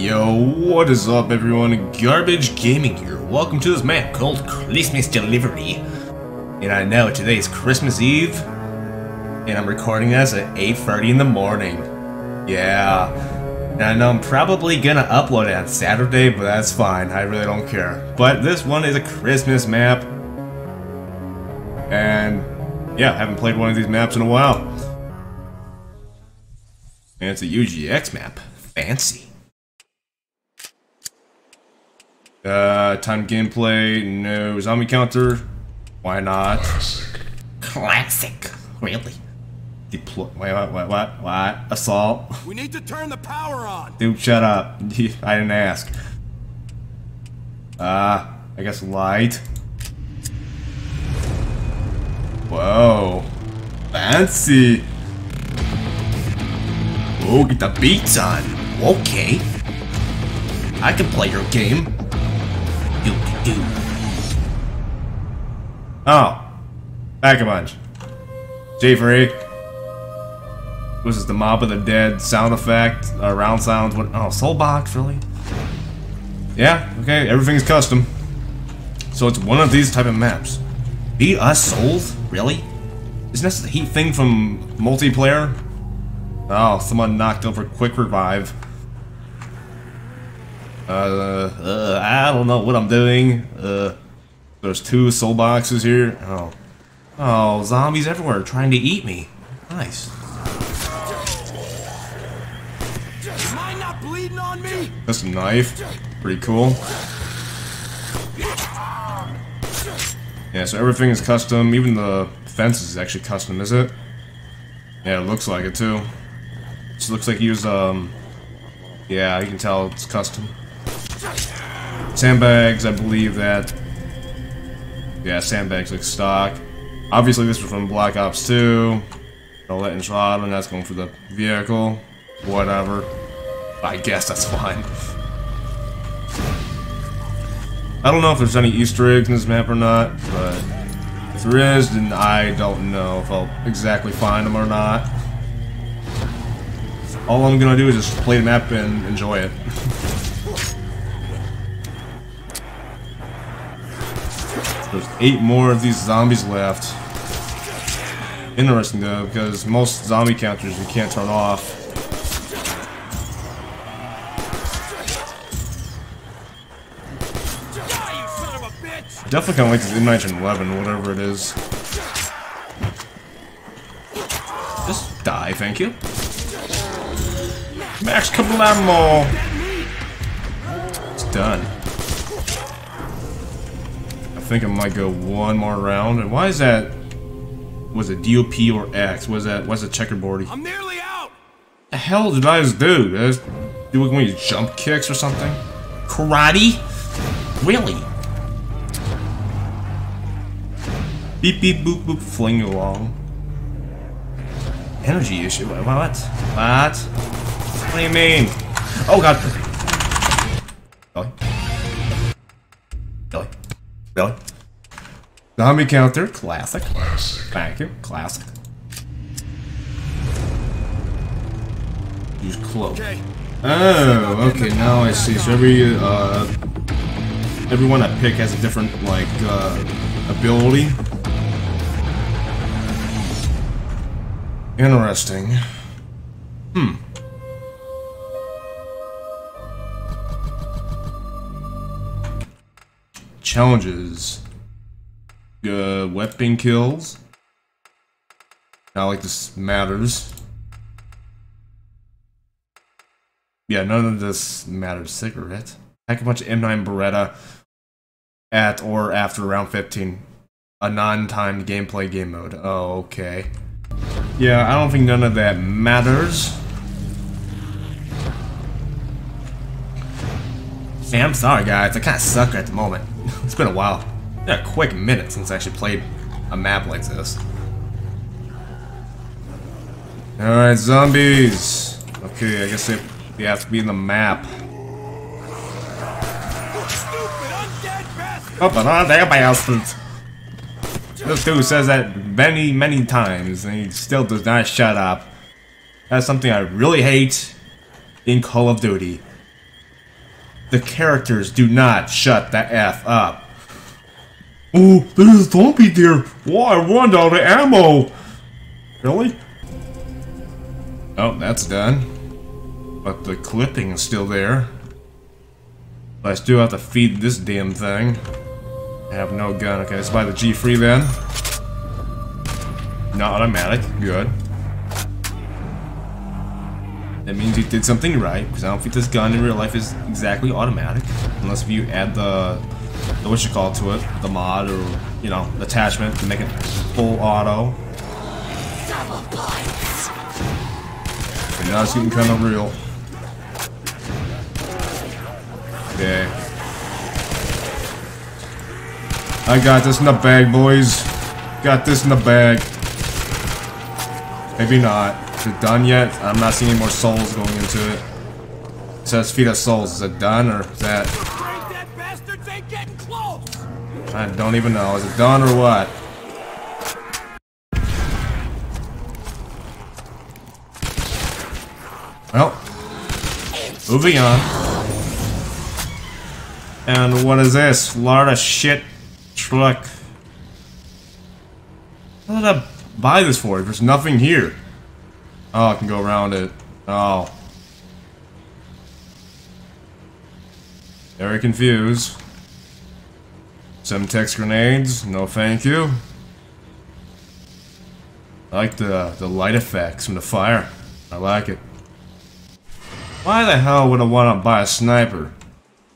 Yo, what is up everyone, Garbage Gaming here. Welcome to this map called Christmas Delivery. And I know today is Christmas Eve, and I'm recording this at 8:30 in the morning. Yeah, and I know I'm probably gonna upload it on Saturday, but that's fine, I really don't care. But this one is a Christmas map, and yeah, I haven't played one of these maps in a while. And it's a UGX map, fancy. Time gameplay, no zombie counter. Why not? Classic. Really? Deploy. What? Assault. We need to turn the power on. Dude, shut up. I didn't ask. I guess light. Whoa. Fancy. Oh, get the beats on. Okay. I can play your game. Oh, back a bunch. J for A. This is the Mob of the Dead sound effect, round sounds. What? Oh, soul box, really? Yeah. Okay, everything's custom. So it's one of these type of maps. Beat us souls, really? Isn't this the heat thing from multiplayer? Oh, someone knocked over quick revive. I don't know what I'm doing. There's two soul boxes here. Oh. Oh, zombies everywhere trying to eat me. Nice. Am I not bleeding on me? That's a knife. Pretty cool. Yeah, so everything is custom. Even the fence is actually custom, is it? Yeah, it looks like it too. It just looks like you use, yeah, you can tell it's custom. Sandbags, I believe that. Yeah, sandbags like stock. Obviously, this was from Black Ops 2. Bullet and shot, and that's going for the vehicle. Whatever. I guess that's fine. I don't know if there's any Easter eggs in this map or not, but if there is, then I don't know if I'll exactly find them or not. All I'm gonna do is just play the map and enjoy it. There's 8 more of these zombies left. Interesting though, because most zombie counters you can't turn off. Die, you son of a bitch! Definitely kind of like this M1911, whatever it is. Just die, thank you. Max Kablamo! It's done. I think I might go one more round. And why is that? Was it DOP or X? Was it checkerboard? I'm nearly out. The hell did I just do? Did I just do one of these jump kicks or something? Karate? Really? Beep beep boop boop fling along. Energy issue. What? What? What do you mean? Oh god. Really? Zombie counter, classic. Thank you, classic. Use cloak. Okay. Oh, okay, now I see. So everyone I pick has a different, like, ability. Interesting. Hmm. Challenges. Weapon kills. Not like this matters. Yeah, none of this matters. Cigarette. Pack a bunch of M9 Beretta at or after round 15. A non-timed gameplay game mode. Oh, okay. Yeah, I don't think none of that matters. Man, I'm sorry guys, I kinda suck at the moment. It's been a while. It's been a quick minute since I actually played a map like this. Alright, zombies! Okay, I guess they have to be in the map. Oh, but not their bastards! This dude says that many, many times, and he still does not shut up. That's something I really hate in Call of Duty. The characters do not shut the F up. Oh, there's a zombie there. Why, I run out of ammo. Really? Oh, that's done. But the clipping is still there. I still have to feed this damn thing. I have no gun. Okay, let's buy the G3 then. Not automatic. Good. That means you did something right, because I don't think this gun in real life is exactly automatic. Unless if you add the what you call to it, the mod or, you know, attachment to make it full auto. Double points. And now it's getting kind of real. Okay. I got this in the bag, boys. Got this in the bag. Maybe not. Is it done yet? I'm not seeing any more souls going into it. So let's feed us souls. Is it done or is that? I don't even know. Is it done or what? Well, moving on. And what is this? Florida shit truck. How did I buy this for? There's nothing here. Oh, I can go around it. Oh. Very confused. Semtex grenades. No thank you. I like the light effects from the fire. I like it. Why the hell would I want to buy a sniper?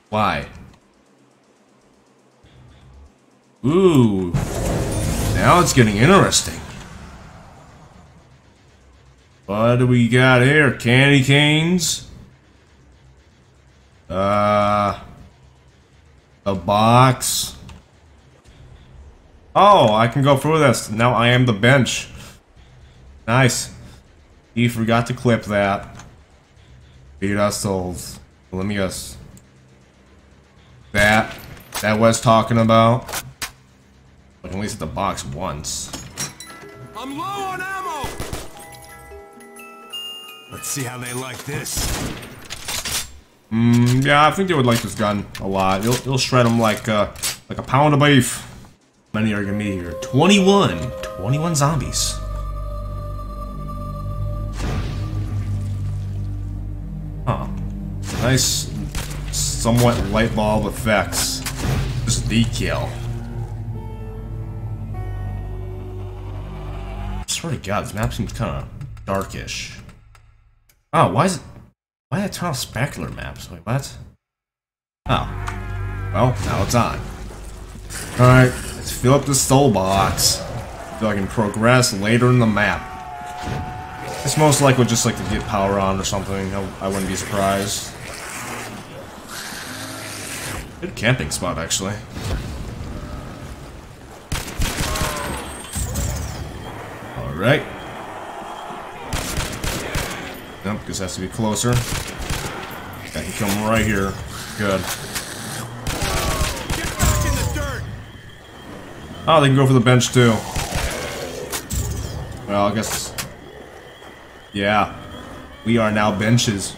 Why? Ooh. Now it's getting interesting. What do we got here? Candy canes? A box. Oh, I can go through this. Now I am the bench. Nice. He forgot to clip that. Beat us souls. Let me guess. That was talking about. I can at least hit the box once. I'm low on ammo! Let's see how they like this. Yeah, I think they would like this gun a lot. It'll shred them like a pound of beef. How many are gonna be here? 21! 21 zombies. Huh. Nice, somewhat light bulb effects. Just decal. I swear to God, this map seems kinda darkish. Oh, why is it? Why did I turn off specular maps? Wait, what? Oh. Well, now it's on. Alright, let's fill up this soul box so I can progress later in the map. It's most likely just like to get power on or something. I wouldn't be surprised. Good camping spot, actually. Alright. Nope, because it has to be closer. I can come right here. Good. Get back in the dirt. Oh, they can go for the bench too. Well, I guess. Yeah. We are now benches.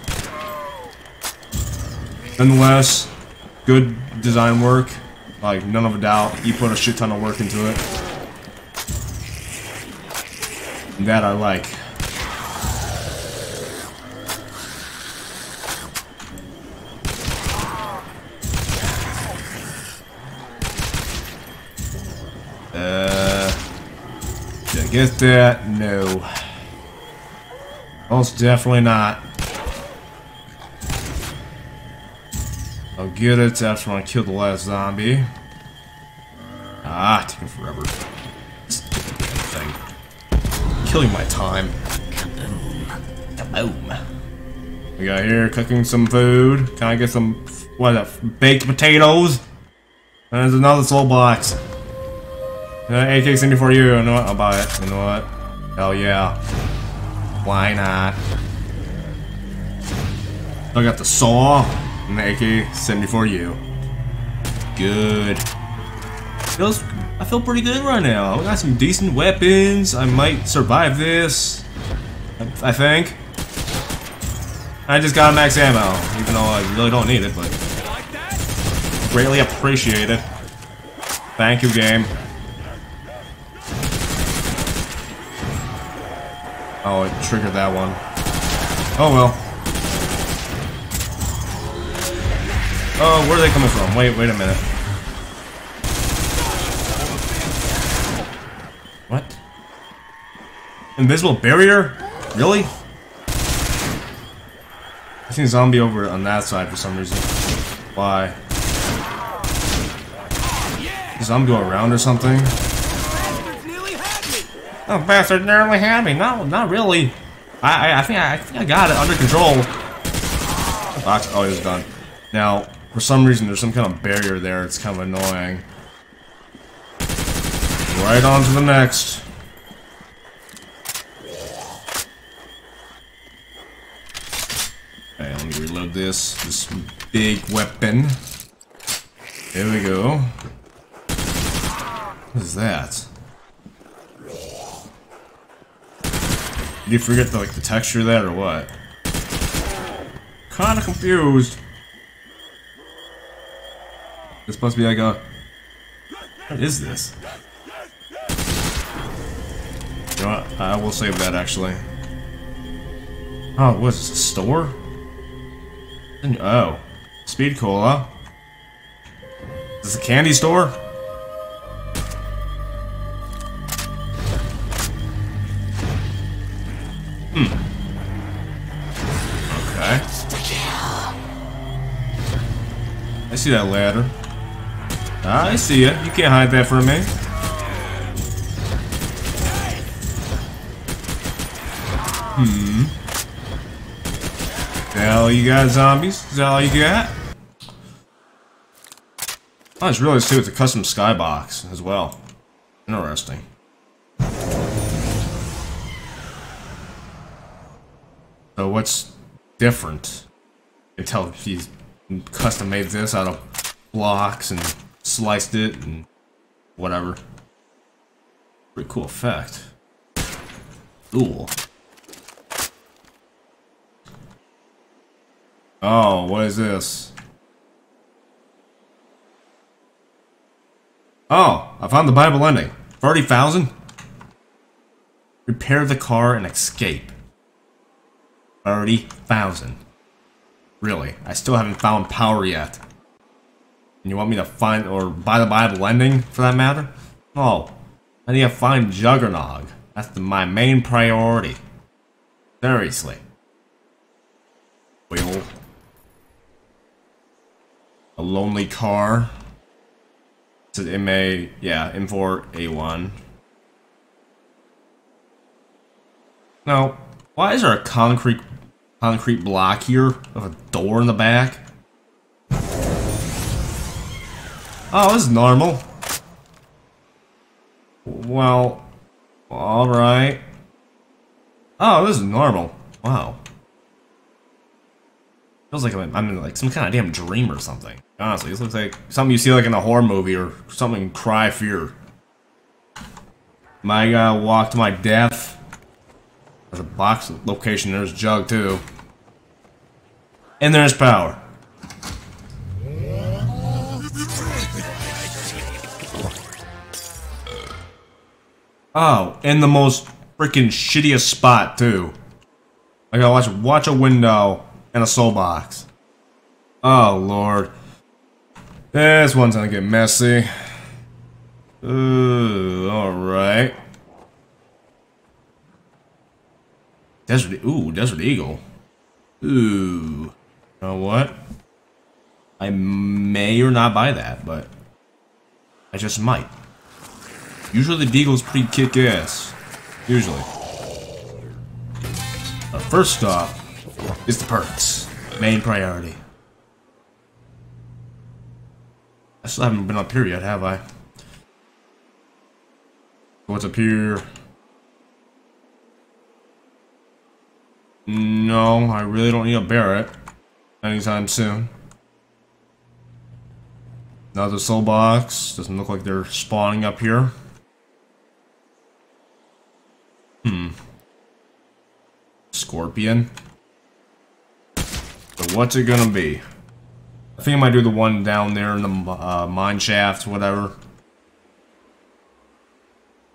Nonetheless, good design work. Like, none of a doubt. You put a shit ton of work into it. That I like. Did I get that? No. Most definitely not. I'll get it after I kill the last zombie. Ah, taking forever. This damn thing. Killing my time. Kaboom. Kaboom. We got here cooking some food. Can I get some, baked potatoes? And there's another soul box. AK-74U, you know what? I'll buy it. You know what? Hell yeah. Why not? I got the saw and the AK-74U. Good. I feel pretty good right now. I got some decent weapons. I might survive this. I think. I just got max ammo, even though I really don't need it, but Greatly appreciated. Thank you, game. Oh, it triggered that one. Oh, well. Oh, where are they coming from? Wait a minute. What? Invisible barrier? Really? I see a zombie over on that side for some reason. Why? Does zombie go around or something? Oh, bastard nearly had me. No, not really. I think I got it under control. The box. Oh, he was done. Now, for some reason, there's some kind of barrier there. It's kind of annoying. Right on to the next. Okay, let me reload this big weapon. There we go. What is that? Did you forget the, like, the texture of that, or what? Kinda confused. It's supposed to be like a... What is this? You know what? I will save that, actually. Oh, what is this? A store? Oh. Speed Cola. Is this a candy store? Hmm. Okay. I see that ladder. I see it. You can't hide that from me. Hmm. Is that all you got, zombies? Is that all you got? I just realized too, it's a custom skybox as well. Interesting. So what's different? You can tell he's custom made this out of blocks and sliced it and whatever. Pretty cool effect. Cool. Oh, what is this? Oh, I found the Bible ending. 30,000? Repair the car and escape. 30,000. Really? I still haven't found power yet. And you want me to find or buy the Bible ending for that matter? Oh, I need to find Juggernog. That's my main priority. Seriously. Wheel. A lonely car. It's an MA, yeah, M4A1. Now, why is there a concrete block here of a door in the back? Oh, this is normal. Well, all right. Oh, this is normal. Wow. Feels like I'm in like some kind of damn dream or something. Honestly, this looks like something you see like in a horror movie or something. Cry Fear. My guy walked to my death. There's a box location. There's Jug too. And there's power. Oh, and the most freaking shittiest spot too. I gotta watch a window. And a soul box. Oh lord. This one's gonna get messy. Ooh, alright. Desert Eagle. Ooh. You know what? I may or not buy that, but I just might. Usually the Eagle's pretty kick ass. Usually. But first off, it's the perks. Main priority. I still haven't been up here yet, have I? What's up here? No, I really don't need a Barrett anytime soon. Another soul box. Doesn't look like they're spawning up here. Hmm. Scorpion. What's it gonna be? I think I might do the one down there in the mine shaft, whatever.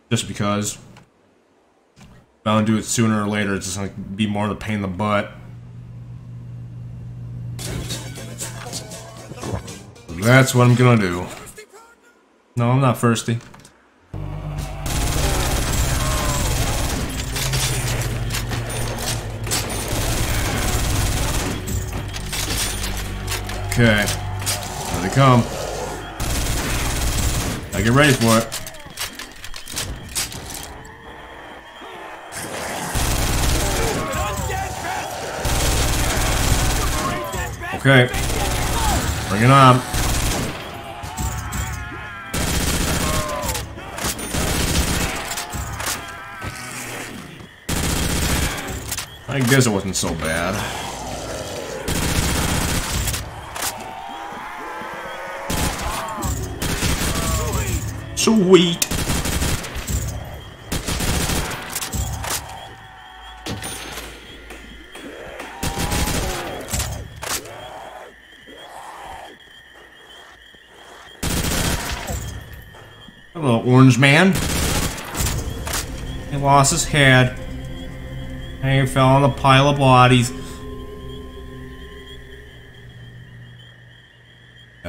Just because. If I don't do it sooner or later, it's just going to be more of a pain in the butt. That's what I'm going to do. No, I'm not thirsty. Okay, here they come. I get ready for it. Okay, bring it on. I guess it wasn't so bad. Sweet. Hello, orange man. He lost his head. And he fell on a pile of bodies.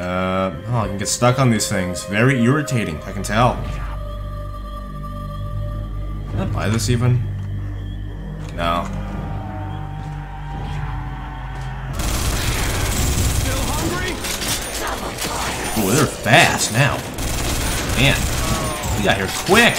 Oh, I can get stuck on these things. Very irritating, I can tell. Can I buy this even? No. Still hungry? Oh, they're fast now. Man, we got here quick.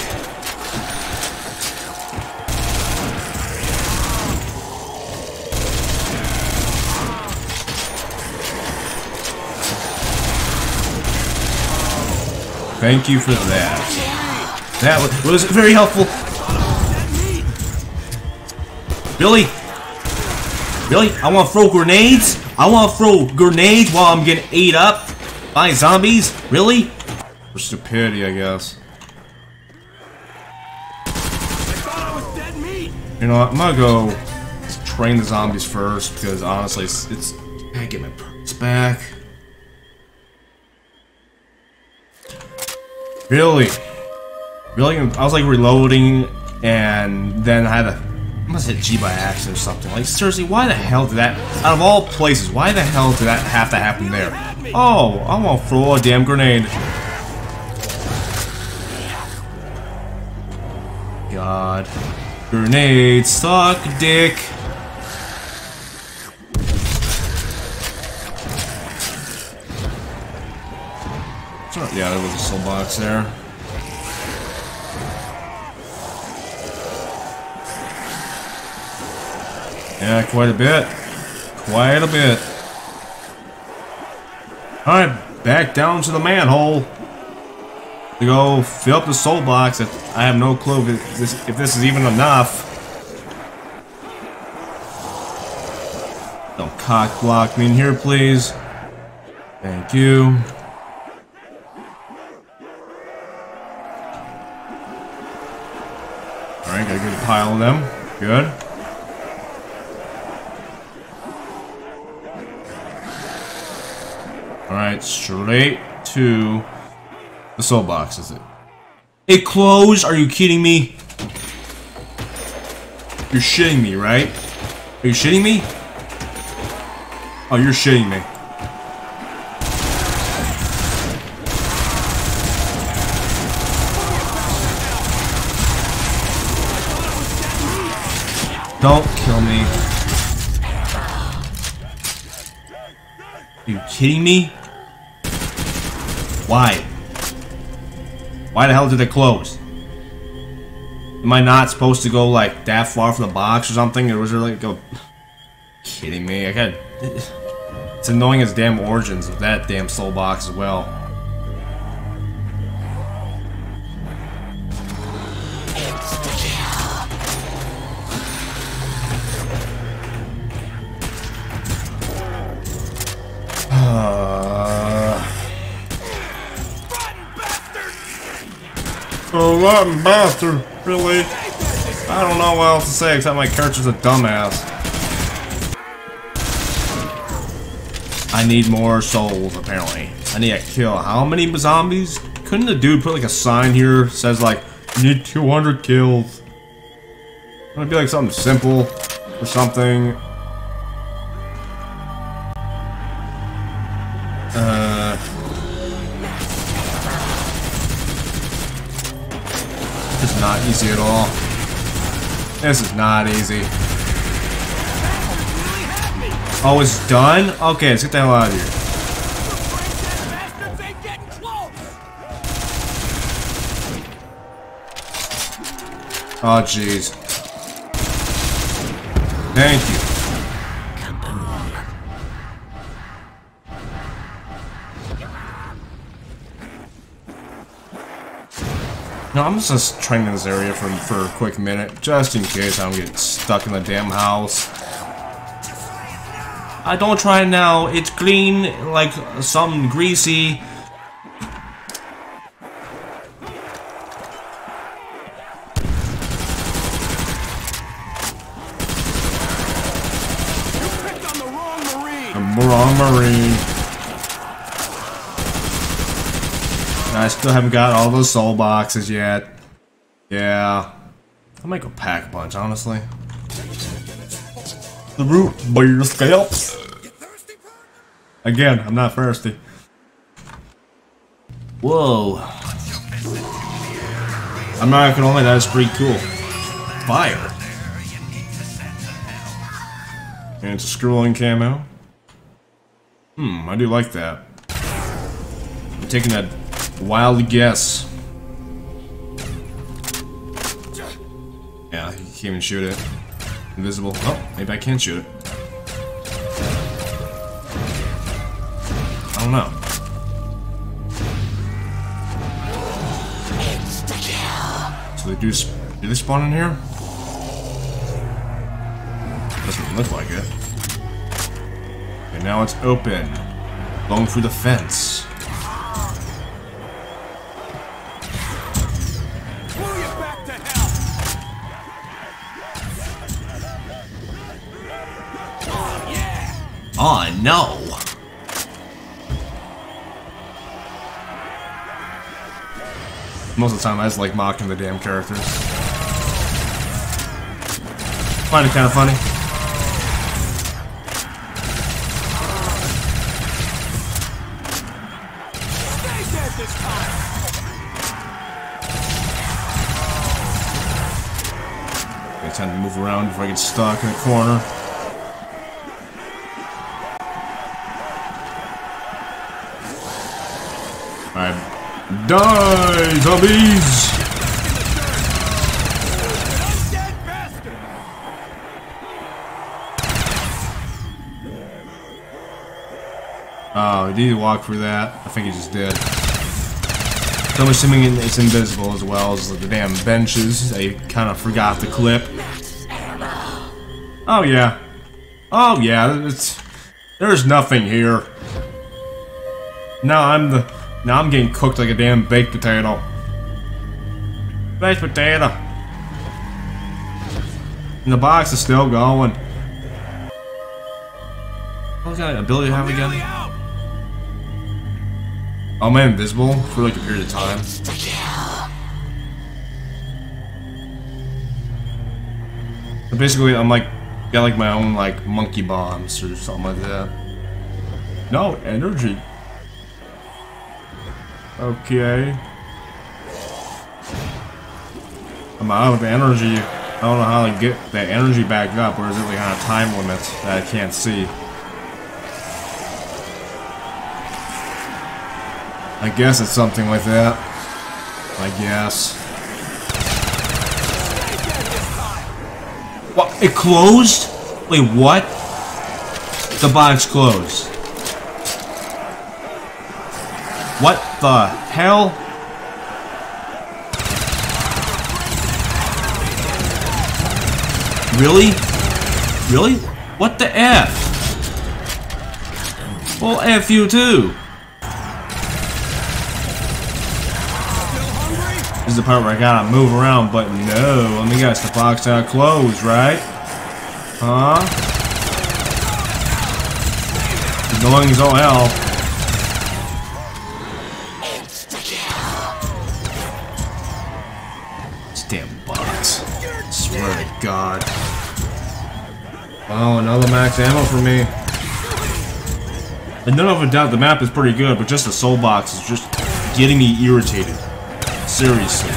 Thank you for that. That was very helpful. Billy! Billy, I want to throw grenades? I want to throw grenades while I'm getting ate up by zombies? Really? For stupidity, I guess. You know what? I'm gonna go train the zombies first because honestly, it's. Can I get my perks back? Really? Really? I was like reloading and then I had a... I must hit G by accident or something. Like, seriously, why the hell did that... Out of all places, why the hell did that have to happen there? Oh, I want to throw a damn grenade. God. Grenades suck dick. Yeah, there was a soul box there. Yeah, quite a bit. Quite a bit. Alright, back down to the manhole. To go fill up the soul box. I have no clue if this is even enough. Don't cock block me in here, please. Thank you. Alright, got a good pile of them. Good. Alright, straight to the soul box, is it? It closed? Are you kidding me? You're shitting me, right? Are you shitting me? Oh, you're shitting me. Don't kill me. Are you kidding me? Why? Why the hell did it close? Am I not supposed to go like that far from the box or something? Or was there like a... Kidding me? I got... It's annoying as damn origins with that damn soul box as well. Oh, rotten bastard, really? I don't know what else to say except my character's a dumbass. I need more souls, apparently. I need a kill. How many zombies? Couldn't the dude put like a sign here that says like, you need 200 kills? It'd be like something simple or something. It's not easy at all. This is not easy. Oh, it's done? Okay, let's get the hell out of here. Oh, jeez. Thank you. No, I'm just training this area for a quick minute, just in case I don't get stuck in the damn house. I don't try now, it's clean, like something greasy. You picked on the wrong marine. I still haven't got all those soul boxes yet. Yeah. I might go pack a bunch, honestly. The root by your scalps. Again, I'm not thirsty. Whoa. I'm not gonna lie, that is pretty cool. Fire. And it's a scrolling camo. Hmm, I do like that. I'm taking that wild guess. Yeah, you can't even shoot it. Invisible. Oh, maybe I can shoot it. I don't know. It's the kill. So they do they spawn in here? Doesn't look like it. And now it's open. Blown through the fence. Oh no! Most of the time I just like mocking the damn characters. Find it kind of funny. Stay dead this time. It's time to move around if I get stuck in a corner. Die, zombies! Oh, he didn't walk through that. I think he just did. So I'm assuming it's invisible as well as the damn benches. They kind of forgot the clip. Oh, yeah. Oh, yeah. There's nothing here. Now I'm getting cooked like a damn baked potato. Baked potato. And the box is still going. What kind of ability do I have again? Oh, am I invisible for like a period of time? So basically, I'm like got like my own like monkey bombs or something like that. No energy. Okay. I'm out of energy. I don't know how to get that energy back up, or is it like on a time limit that I can't see? I guess it's something like that. I guess. What? It closed? Wait, what? The box closed. What the hell? Really? Really? What the F? Well, F you too. This is the part where I gotta move around, but no. Let me guess, the box out closed, right? Huh? Belongings all hell. This damn box. I swear to God. Wow, another max ammo for me. And none of a doubt the map is pretty good, but just the soul box is just getting me irritated. Seriously.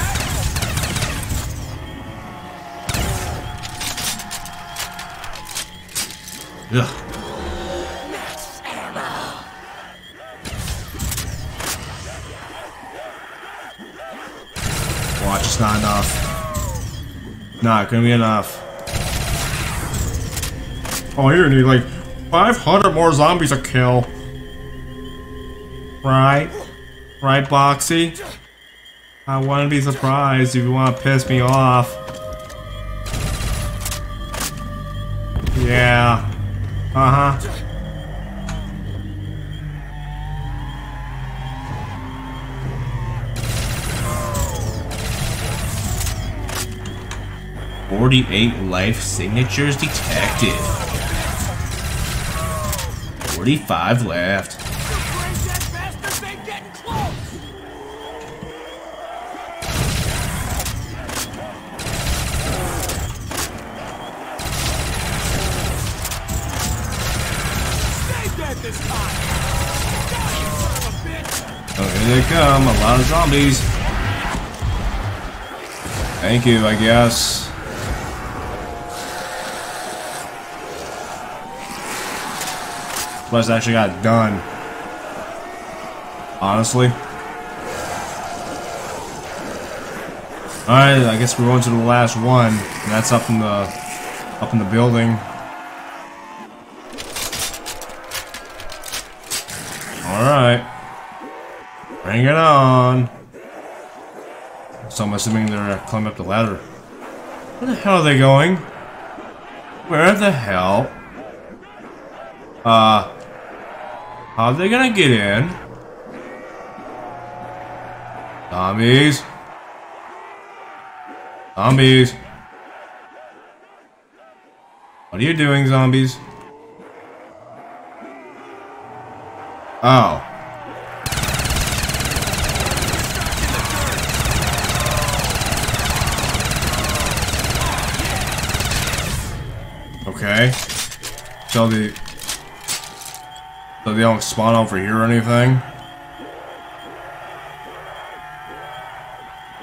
Ugh. Watch, it's not enough. Not gonna be enough. Oh, here you need like 500 more zombies to kill. Right? Right, Boxy? I wouldn't be surprised if you want to piss me off. Yeah. Uh-huh. "48 life signatures detected. 45 left." Oh, here they come, a lot of zombies. Thank you, I guess. Plus, I actually got done. Honestly. Alright, I guess we're going to the last one. And that's up in the building. Alright. Bring it on. So I'm assuming they're climbing up the ladder. Where the hell are they going? Where the hell? How are they gonna get in? Zombies. Zombies. What are you doing, zombies? Oh. Okay. So they don't spawn over here or anything?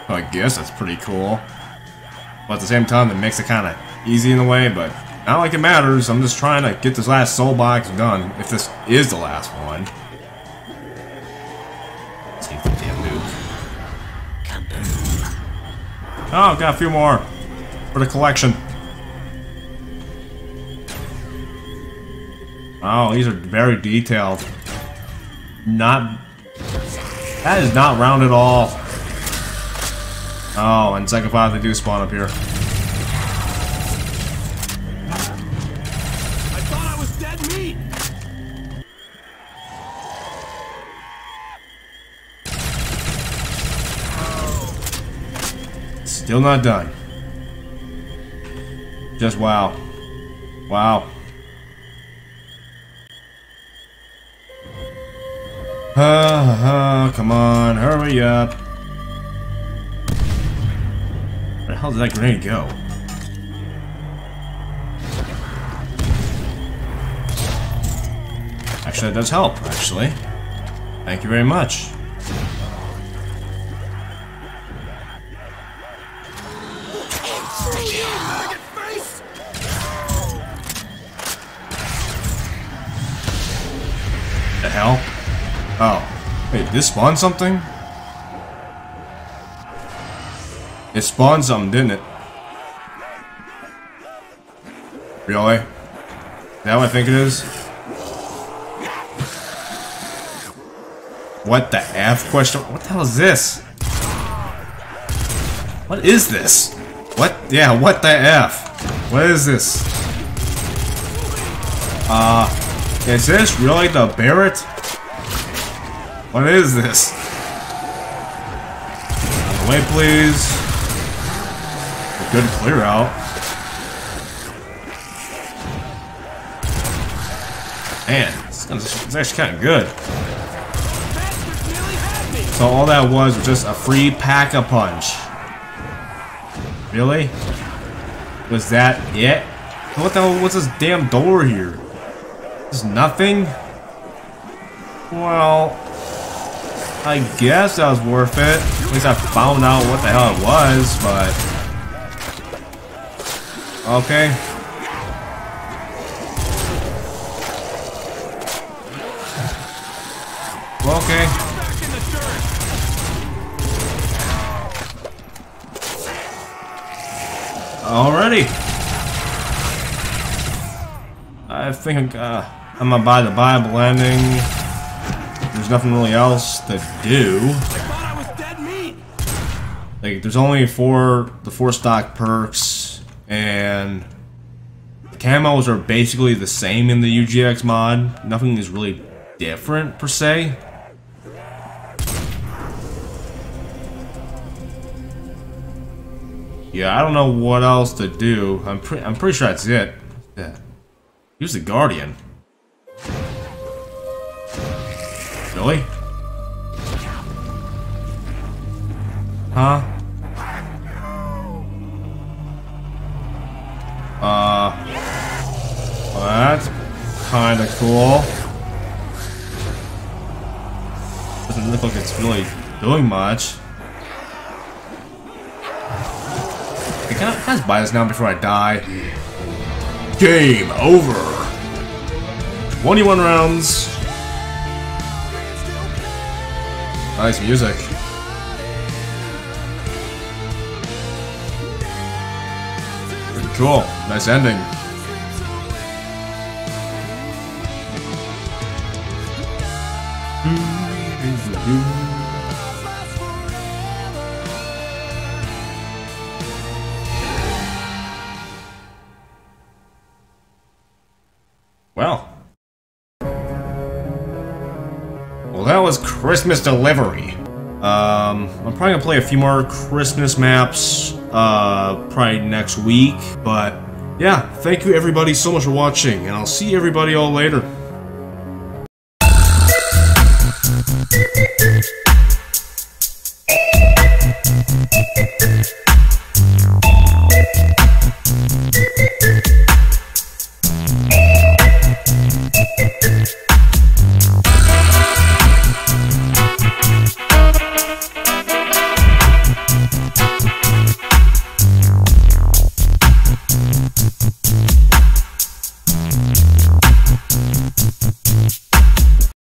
I guess that's pretty cool. But at the same time, it makes it kind of easy in a way, but not like it matters. I'm just trying to get this last soul box done, if this is the last one. Take the damn nuke. Oh, got a few more for the collection. Oh, these are very detailed. Not... that is not round at all. Oh, and second five, they do spawn up here. I thought I was dead meat. Still not done. Just wow. Wow. Come on, hurry up. Where the hell did that grenade go? Actually, that does help, actually. Thank you very much. The hell? Oh, wait, this spawned something? It spawned something, didn't it? Really? Is that what I think it is? What the F question? What the hell is this? What is this? What? Yeah, what the F? What is this? Is this really the Barrett? What is this? Out of the way, please. A good clear out. Man, It's actually kind of good. So all that was just a free pack-a-punch. Really? Was that it? What the hell was this damn door here? There's nothing? Well, I guess that was worth it. At least I found out what the hell it was, but... okay. Well, okay. Alrighty. I think I'm gonna buy the Bible ending. There's nothing really else to do. Like, there's only the four stock perks, and the camos are basically the same in the UGX mod. Nothing is really different per se. Yeah, I don't know what else to do. I'm pretty sure that's it. Yeah. Use the Guardian. Really? Huh? Well, that's kinda cool. Doesn't look like it's really doing much. Can I just buy this now before I die? Game over. 21 rounds. Nice music. Pretty cool. Nice ending. Well, that was Christmas Delivery. I'm probably gonna play a few more Christmas maps probably next week, but yeah, thank you everybody so much for watching, and I'll see everybody all later.